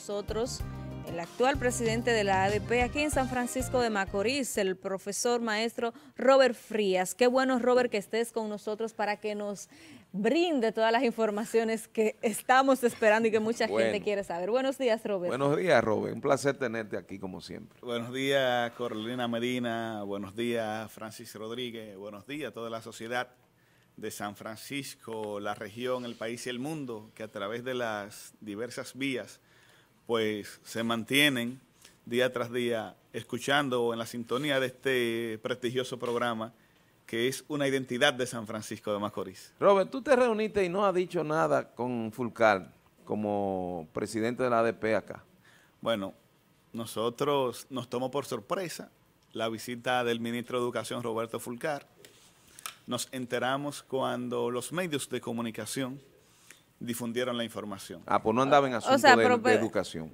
nosotros el actual presidente de la ADP aquí en San Francisco de Macorís, el profesor maestro Robert Frías. Qué bueno, Robert, que estés con nosotros para que nos brinde todas las informaciones que estamos esperando y que mucha gente quiere saber. Buenos días, Robert. Buenos días, Robert. Un placer tenerte aquí como siempre. Buenos días, Carolina Medina. Buenos días, Francis Rodríguez. Buenos días a toda la sociedad de San Francisco, la región, el país y el mundo, que a través de las diversas vías pues se mantienen día tras día escuchando en la sintonía de este prestigioso programa que es una identidad de San Francisco de Macorís. Robert, tú te reuniste y no has dicho nada con Fulcar como presidente de la ADP acá. Bueno, nosotros nos tomó por sorpresa la visita del ministro de Educación, Roberto Fulcar. Nos enteramos cuando los medios de comunicación difundieron la información. Ah, pues no andaba en asunto de educación.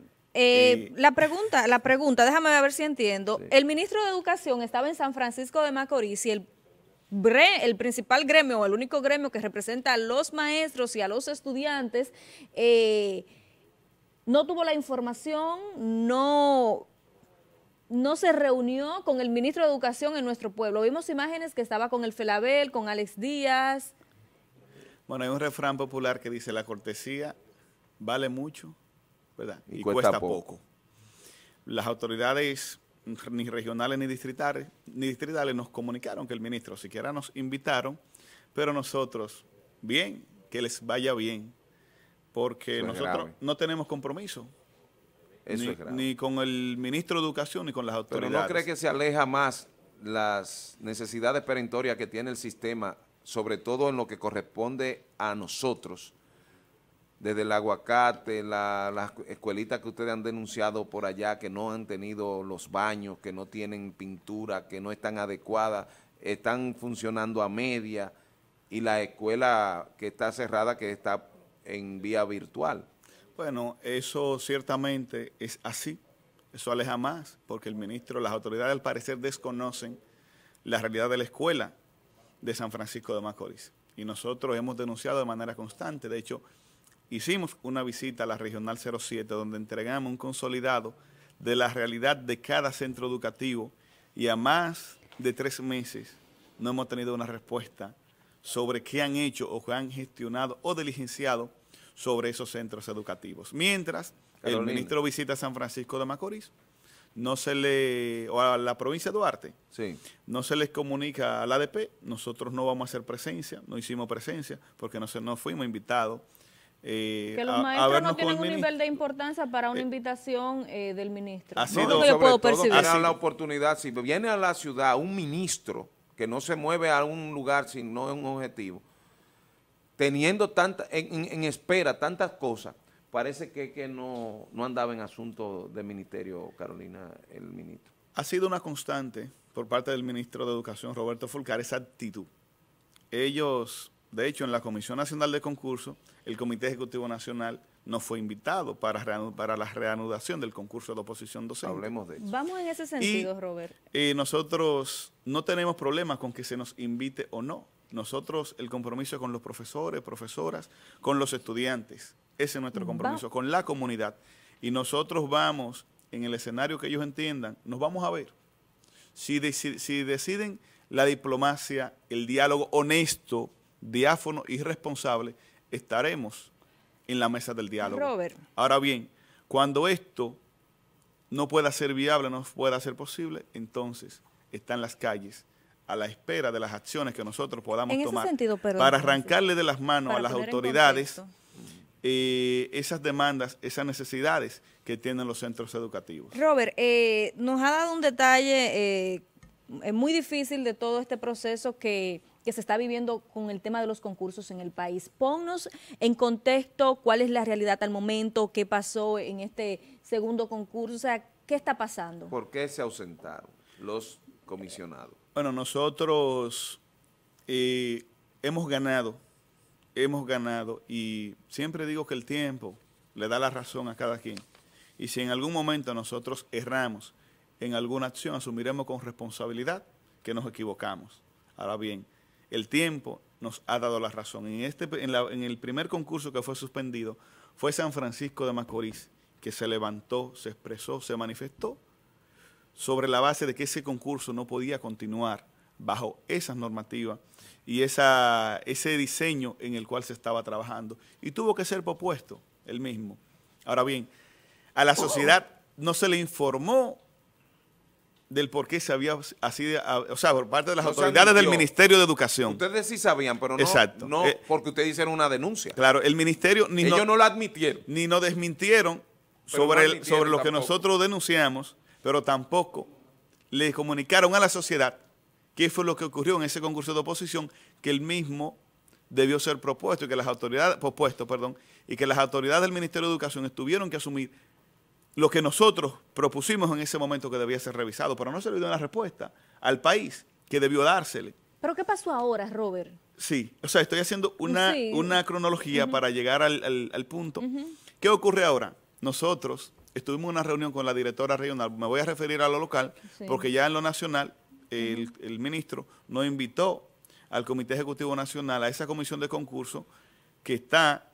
La pregunta, déjame ver si entiendo. Sí. El ministro de Educación estaba en San Francisco de Macorís y el principal gremio, o el único gremio que representa a los maestros y a los estudiantes, no tuvo la información, no se reunió con el ministro de Educación en nuestro pueblo. Vimos imágenes que estaba con el Felabel, con Alex Díaz. Bueno, hay un refrán popular que dice, la cortesía vale mucho, ¿verdad? Y cuesta poco. Las autoridades, ni regionales ni distritales, nos comunicaron que el ministro siquiera nos invitaron, pero nosotros, bien, que les vaya bien, porque nosotros no tenemos compromiso. Eso es grave. Ni con el ministro de Educación ni con las autoridades. ¿Pero no cree que se aleja más las necesidades perentorias que tiene el sistema, sobre todo en lo que corresponde a nosotros, desde el aguacate, las escuelitas que ustedes han denunciado por allá, que no han tenido los baños, que no tienen pintura, que no están adecuadas, están funcionando a media, y la escuela que está cerrada, que está en vía virtual? Bueno, eso ciertamente es así, eso aleja más, porque el ministro, las autoridades al parecer desconocen la realidad de la escuela de San Francisco de Macorís. Y nosotros hemos denunciado de manera constante. De hecho, hicimos una visita a la Regional 07 donde entregamos un consolidado de la realidad de cada centro educativo y a más de 3 meses no hemos tenido una respuesta sobre qué han hecho o qué han gestionado o diligenciado sobre esos centros educativos. Mientras, Carolina, el ministro visita San Francisco de Macorís, o a la provincia de Duarte, sí, no se les comunica al ADP. Nosotros no vamos a hacer presencia, no hicimos presencia, porque no fuimos invitados. Que los maestros no tienen un nivel de importancia para una invitación del ministro. Ha sido, no, sobre todo, era la oportunidad, si viene a la ciudad un ministro que no se mueve a un lugar si no es un objetivo, teniendo en espera tantas cosas. Parece que no andaba en asuntos de ministerio, Carolina, el ministro. Ha sido una constante por parte del ministro de Educación, Roberto Fulcar, esa actitud. Ellos, de hecho, en la Comisión Nacional de Concurso, el Comité Ejecutivo Nacional no fue invitado para la reanudación del concurso de oposición docente. Hablemos de eso. Vamos en ese sentido, Robert. Nosotros no tenemos problemas con que se nos invite o no. Nosotros, el compromiso con los profesores, profesoras, con los estudiantes. Ese es nuestro compromiso con la comunidad. Y nosotros vamos, en el escenario que ellos entiendan, nos vamos a ver. Si deciden la diplomacia, el diálogo honesto, diáfano y responsable, estaremos en la mesa del diálogo. Robert. Ahora bien, cuando esto no pueda ser viable, no pueda ser posible, entonces están las calles a la espera de las acciones que nosotros podamos tomar para arrancarle de las manos a las autoridades esas demandas, esas necesidades que tienen los centros educativos. Robert, nos ha dado un detalle muy difícil de todo este proceso que se está viviendo con el tema de los concursos en el país. Ponnos en contexto cuál es la realidad al momento, qué pasó en este segundo concurso, o sea, qué está pasando. ¿Por qué se ausentaron los comisionados? Bueno, nosotros hemos ganado y siempre digo que el tiempo le da la razón a cada quien. Y si en algún momento nosotros erramos en alguna acción, asumiremos con responsabilidad que nos equivocamos. Ahora bien, el tiempo nos ha dado la razón. En el primer concurso que fue suspendido fue San Francisco de Macorís que se levantó, se expresó, se manifestó, sobre la base de que ese concurso no podía continuar bajo esas normativas y ese diseño en el cual se estaba trabajando. Y tuvo que ser propuesto el mismo. Ahora bien, a la sociedad no se le informó del por qué se había así, o sea, por parte de las autoridades del Ministerio de Educación. Ustedes sí sabían, pero no, exacto, no porque ustedes hicieron una denuncia. Claro, el Ministerio... Ellos no la admitieron. Ni nos desmintieron sobre lo que nosotros denunciamos, pero tampoco le comunicaron a la sociedad qué fue lo que ocurrió en ese concurso de oposición, que el mismo debió ser propuesto y que las autoridades, propuesto, y que las autoridades del Ministerio de Educación tuvieron que asumir lo que nosotros propusimos en ese momento que debía ser revisado, pero no se le dio una respuesta al país que debió dársele. ¿Pero qué pasó ahora, Robert? Sí, o sea, estoy haciendo una cronología para llegar al punto. ¿Qué ocurre ahora? Nosotros estuvimos en una reunión con la directora regional, me voy a referir a lo local, porque ya en lo nacional el ministro nos invitó al Comité Ejecutivo Nacional, a esa comisión de concurso que está...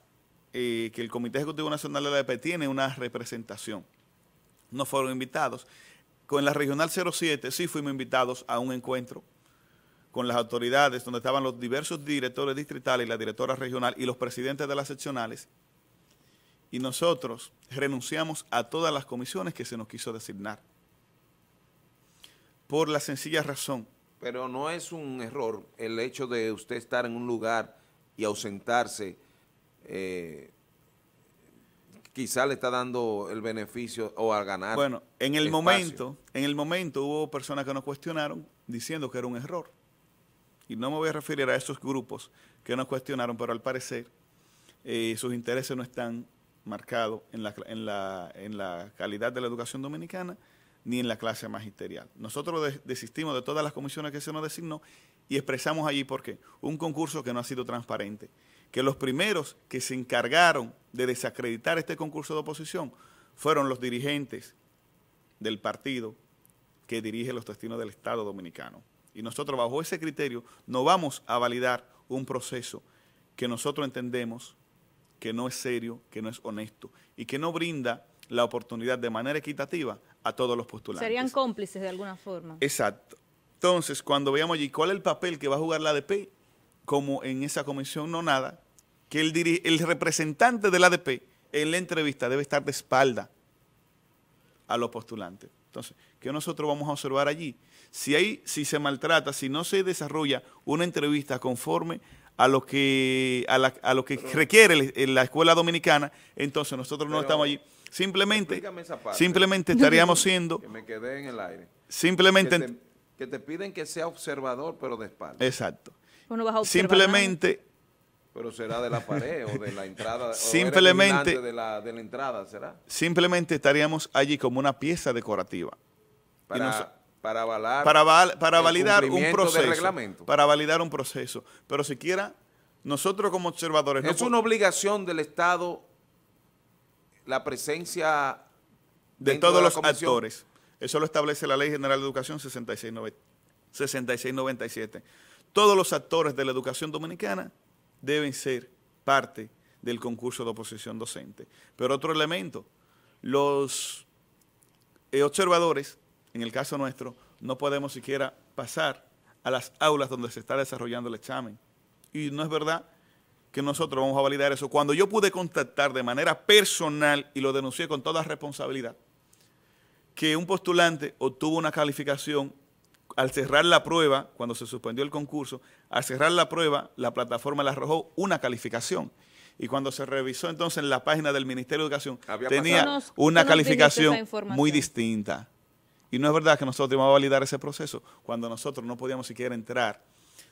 que el Comité Ejecutivo Nacional de la ADP tiene una representación. No fueron invitados. Con la Regional 07 sí fuimos invitados a un encuentro con las autoridades, donde estaban los diversos directores distritales, la directora regional y los presidentes de las seccionales. Y nosotros renunciamos a todas las comisiones que se nos quiso designar. Por la sencilla razón. Pero no es un error el hecho de usted estar en un lugar y ausentarse. Quizá le está dando el beneficio o al ganar. Bueno, en el momento hubo personas que nos cuestionaron diciendo que era un error. Y no me voy a referir a esos grupos que nos cuestionaron, pero al parecer sus intereses no están marcados en la calidad de la educación dominicana ni en la clase magisterial. Nosotros desistimos de todas las comisiones que se nos designó y expresamos allí por qué. Un concurso que no ha sido transparente, que los primeros que se encargaron de desacreditar este concurso de oposición fueron los dirigentes del partido que dirige los destinos del Estado Dominicano. Y nosotros bajo ese criterio no vamos a validar un proceso que nosotros entendemos que no es serio, que no es honesto y que no brinda la oportunidad de manera equitativa a todos los postulantes. Serían cómplices de alguna forma. Exacto. Entonces, cuando veamos allí cuál es el papel que va a jugar la ADP, como en esa comisión no nada, que el representante del ADP en la entrevista debe estar de espalda a los postulantes. Entonces, ¿qué nosotros vamos a observar allí? Si se maltrata, si no se desarrolla una entrevista conforme a lo que, pero requiere la escuela dominicana, entonces nosotros no estamos allí. Simplemente estaríamos siendo... Que me quedé en el aire. Simplemente... Que te piden que sea observador, pero de espalda. Exacto. Simplemente, pero será de la pared o de la entrada, simplemente o de la entrada, ¿será? Simplemente estaríamos allí como una pieza decorativa para validar un proceso, pero siquiera nosotros como observadores es una obligación del Estado la presencia de todos los actores. Eso lo establece la Ley General de Educación 6697. Todos los actores de la educación dominicana deben ser parte del concurso de oposición docente. Pero otro elemento, los observadores, en el caso nuestro, no podemos siquiera pasar a las aulas donde se está desarrollando el examen. Y no es verdad que nosotros vamos a validar eso. Cuando yo pude contactar de manera personal, y lo denuncié con toda responsabilidad, que un postulante obtuvo una calificación al cerrar la prueba, cuando se suspendió el concurso, al cerrar la prueba, la plataforma le arrojó una calificación. Y cuando se revisó entonces en la página del Ministerio de Educación, tenía una calificación muy distinta. Y no es verdad que nosotros íbamos a validar ese proceso cuando nosotros no podíamos siquiera entrar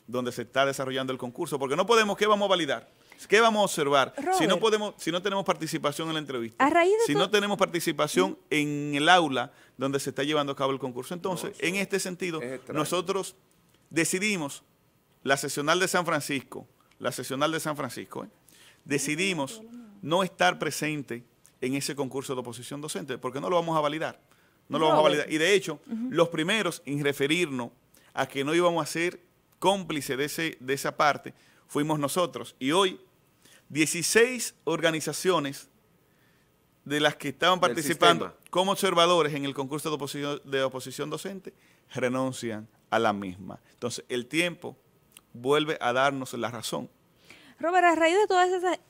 donde se está desarrollando el concurso, porque no podemos, ¿qué vamos a validar? ¿Qué vamos a observar? Robert, si no tenemos participación en la entrevista, si no tenemos participación en el aula donde se está llevando a cabo el concurso. Entonces, en este sentido, nosotros decidimos, la seccional de San Francisco, decidimos no estar presente en ese concurso de oposición docente, porque no lo vamos a validar. Y de hecho, los primeros en referirnos a que no íbamos a ser cómplices de esa parte, fuimos nosotros. Y hoy, 16 organizaciones de las que estaban participando como observadores en el concurso de oposición docente, renuncian a la misma. Entonces, el tiempo vuelve a darnos la razón. Robert, a raíz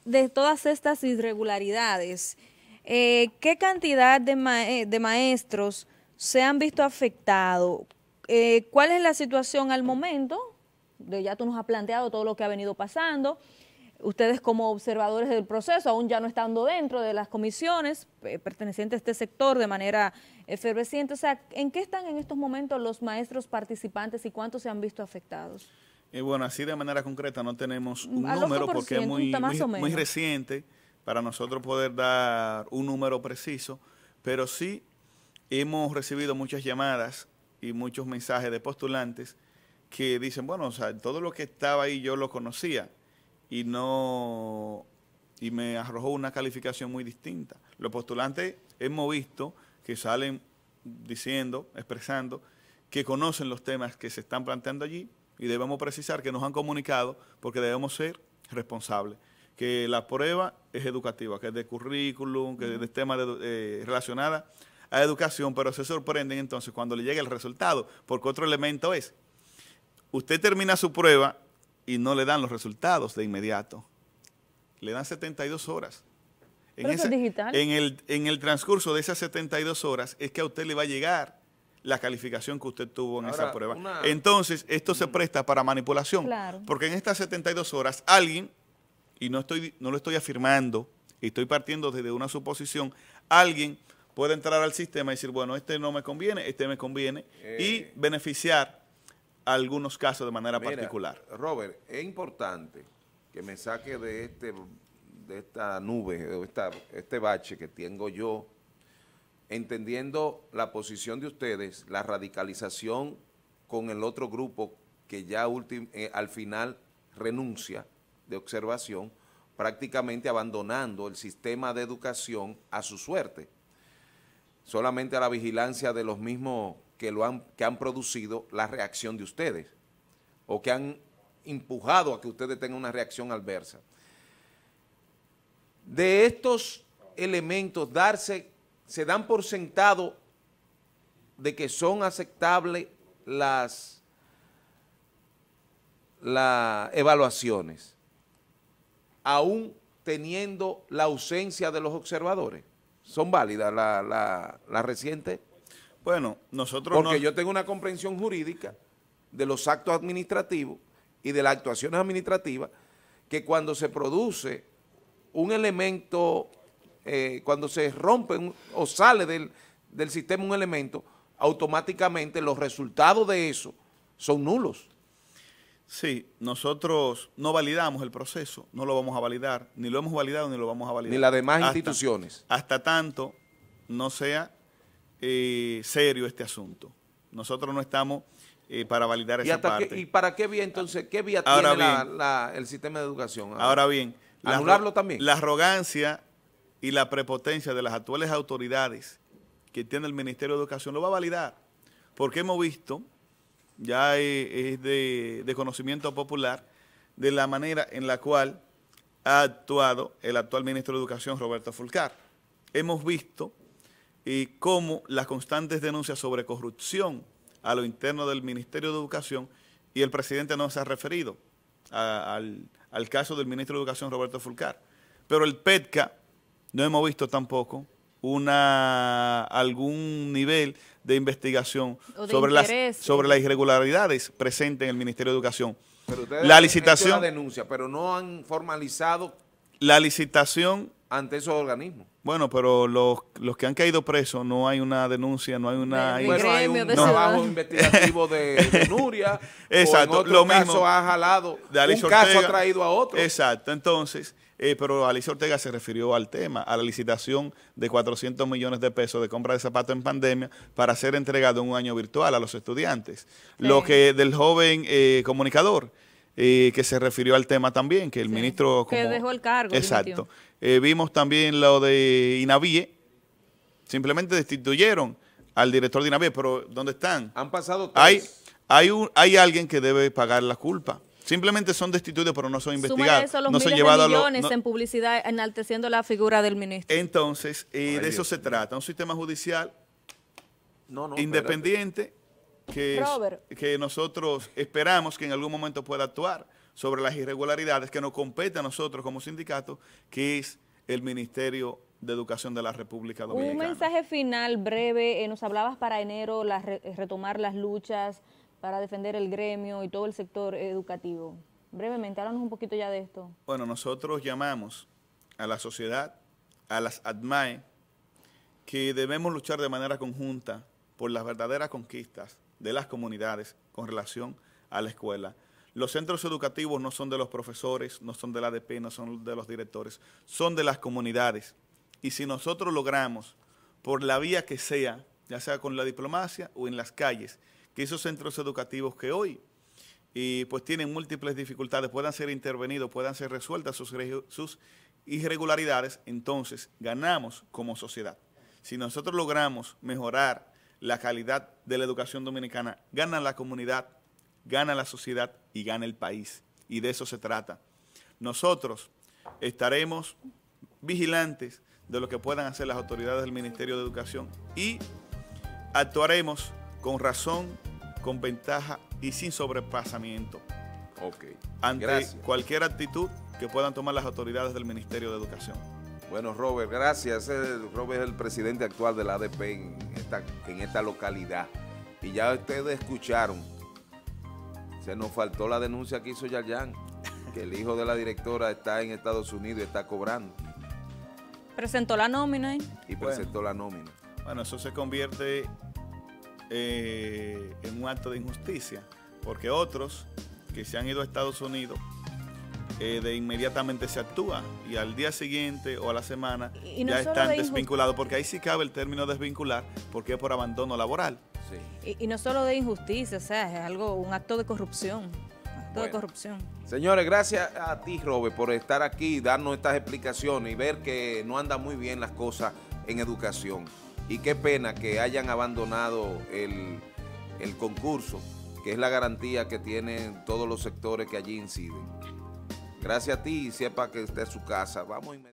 de todas estas irregularidades, ¿qué cantidad de maestros se han visto afectados? ¿Cuál es la situación al momento? Ya tú nos has planteado todo lo que ha venido pasando. Ustedes como observadores del proceso, aún ya no estando dentro de las comisiones pertenecientes a este sector de manera efervesciente, o sea, ¿en qué están en estos momentos los maestros participantes y cuántos se han visto afectados? Bueno, así de manera concreta no tenemos un número porque es muy reciente para nosotros poder dar un número preciso, pero sí hemos recibido muchas llamadas y muchos mensajes de postulantes que dicen, bueno, o sea, todo lo que estaba ahí yo lo conocía, y me arrojó una calificación muy distinta. Los postulantes hemos visto que salen diciendo, expresando, que conocen los temas que se están planteando allí y debemos precisar que nos han comunicado porque debemos ser responsables, que la prueba es educativa, que es de currículum, que es de temas relacionados a educación, pero se sorprenden entonces cuando le llega el resultado, porque otro elemento es, usted termina su prueba y no le dan los resultados de inmediato. Le dan 72 horas. ¿Pero eso es digital? En el transcurso de esas 72 horas es que a usted le va a llegar la calificación que usted tuvo en esa prueba. Entonces, esto se presta para manipulación. Claro. Porque en estas 72 horas alguien, y no lo estoy afirmando, estoy partiendo desde una suposición, alguien puede entrar al sistema y decir, bueno, este no me conviene, este me conviene, y beneficiar algunos casos de manera particular. Robert, es importante que me saque de esta nube, de este bache que tengo yo, entendiendo la posición de ustedes, la radicalización con el otro grupo que ya al final renuncia de observación, prácticamente abandonando el sistema de educación a su suerte, solamente a la vigilancia de los mismos que han producido la reacción de ustedes o que han empujado a que ustedes tengan una reacción adversa. De estos elementos se dan por sentado de que son aceptables las evaluaciones, aún teniendo la ausencia de los observadores. ¿Son válidas la reciente? Bueno, nosotros no. Porque yo tengo una comprensión jurídica de los actos administrativos y de las actuaciones administrativas que cuando se produce un elemento, cuando se rompe o sale del sistema un elemento, automáticamente los resultados de eso son nulos. Sí, nosotros no validamos el proceso, no lo vamos a validar, ni lo hemos validado ni lo vamos a validar. Ni las demás instituciones. Hasta tanto no sea serio este asunto. Nosotros no estamos para validar esa parte. ¿Y para qué vía entonces? ¿Qué vía tiene el sistema de educación? Ahora bien, anularlo también. La arrogancia y la prepotencia de las actuales autoridades que tiene el Ministerio de Educación lo va a validar, porque hemos visto, ya es de conocimiento popular, de la manera en la cual ha actuado el actual Ministro de Educación, Roberto Fulcar. Hemos visto y como las constantes denuncias sobre corrupción a lo interno del Ministerio de Educación, y el presidente no se ha referido al caso del Ministro de Educación, Roberto Fulcar. Pero el PETCA no hemos visto tampoco algún nivel de investigación sobre las irregularidades presentes en el Ministerio de Educación. Pero la licitación, la denuncia, pero no han formalizado la licitación ante esos organismos. Bueno, pero los que han caído presos, no hay una denuncia, no hay una... Bueno, hay un trabajo investigativo de Nuria, exacto, o en otro lo caso mismo, ha jalado, de Alicia Ortega, caso ha traído a otro. Exacto, entonces, pero Alicia Ortega se refirió al tema, a la licitación de 400 millones de pesos de compra de zapatos en pandemia para ser entregado en un año virtual a los estudiantes. Sí. Lo que del joven comunicador, que se refirió al tema también, que el ministro... Que dejó el cargo. Exacto. Vimos también lo de Inabie, simplemente destituyeron al director de Inabie, pero ¿dónde están? Han pasado tres. Hay alguien que debe pagar la culpa. Simplemente son destituidos, pero no son investigados. Eso, los no son llevados millones en publicidad enalteciendo la figura del ministro. Entonces, de eso se trata. Un sistema judicial independiente que nosotros esperamos que en algún momento pueda actuar sobre las irregularidades que nos compete a nosotros como sindicato, que es el Ministerio de Educación de la República Dominicana. Un mensaje final breve. Nos hablabas para enero retomar las luchas para defender el gremio y todo el sector educativo. Brevemente, háblanos un poquito ya de esto. Bueno, nosotros llamamos a la sociedad, a las ADMAE, que debemos luchar de manera conjunta por las verdaderas conquistas de las comunidades con relación a la escuela. Los centros educativos no son de los profesores, no son del ADP, no son de los directores, son de las comunidades. Y si nosotros logramos, por la vía que sea, ya sea con la diplomacia o en las calles, que esos centros educativos que hoy pues tienen múltiples dificultades puedan ser intervenidos, puedan ser resueltas sus irregularidades, entonces ganamos como sociedad. Si nosotros logramos mejorar la calidad de la educación dominicana, gana la comunidad, gana la sociedad y gana el país. Y de eso se trata. Nosotros estaremos vigilantes de lo que puedan hacer las autoridades del Ministerio de Educación y actuaremos con razón, con ventaja y sin sobrepasamiento ante cualquier actitud que puedan tomar las autoridades del Ministerio de Educación. Bueno, Robert, gracias. Robert es el presidente actual de la ADP en esta localidad. Y ya ustedes escucharon, se nos faltó la denuncia que hizo Yarján, que el hijo de la directora está en Estados Unidos y está cobrando. Presentó la nómina. Y presentó la nómina. Bueno, eso se convierte en un acto de injusticia, porque otros que se han ido a Estados Unidos, de inmediatamente se actúa y al día siguiente o a la semana ya están desvinculados, porque ahí sí cabe el término desvincular, porque es por abandono laboral. Sí. Y no solo de injusticia, o sea, es algo, un acto de corrupción. Señores, gracias a ti, Robert, por estar aquí, darnos estas explicaciones y ver que no andan muy bien las cosas en educación. Y qué pena que hayan abandonado el concurso, que es la garantía que tienen todos los sectores que allí inciden. Gracias a ti y sepa que esté en su casa. Vamos.